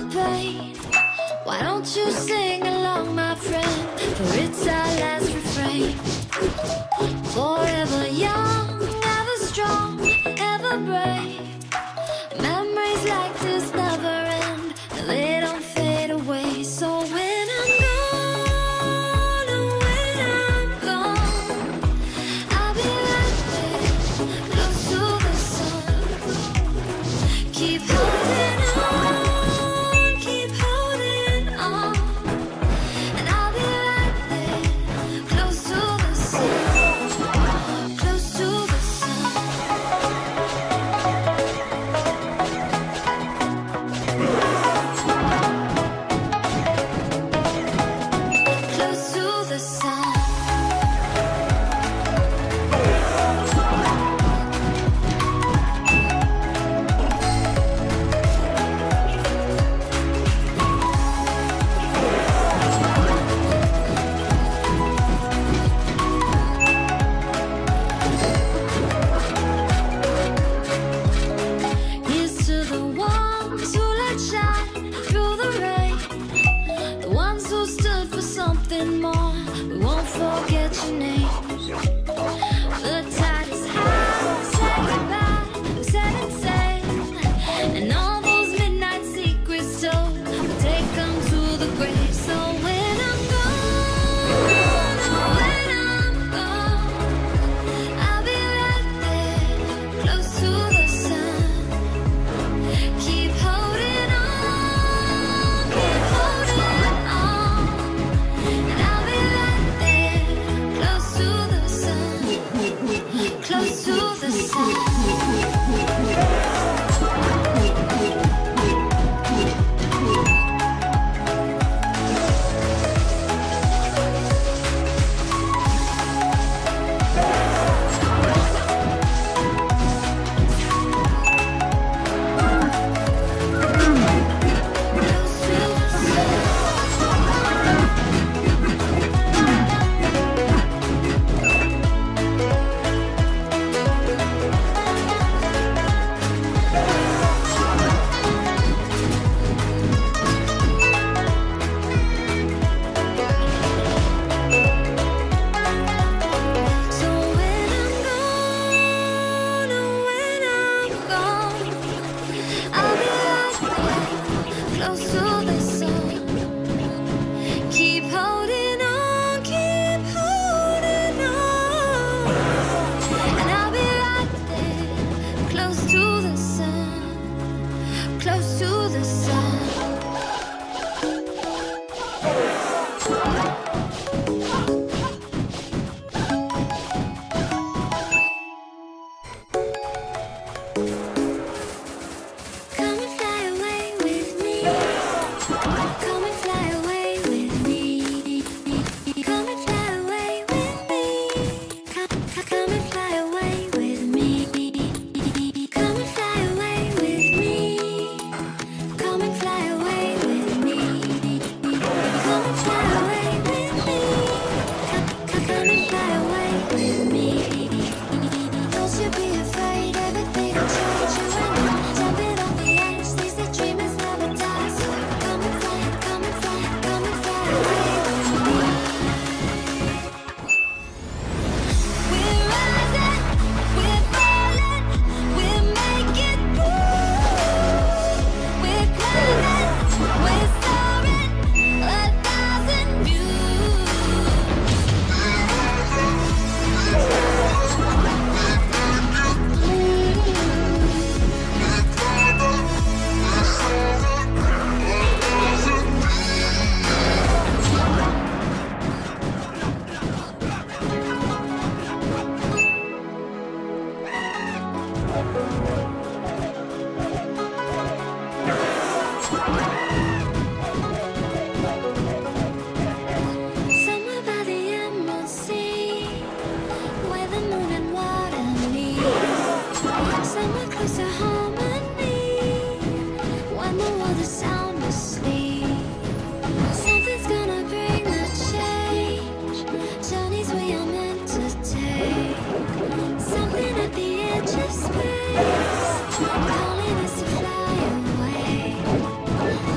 the pain. Why don't you sing along, my friend? For it's our last refrain. Forever young, ever strong, ever brave. Memories like this never end, and they don't fade away. So when I'm gone, and when I'm gone, I'll be right there, close to the sun. Keep holding on.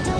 Don't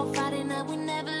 on Friday night, we never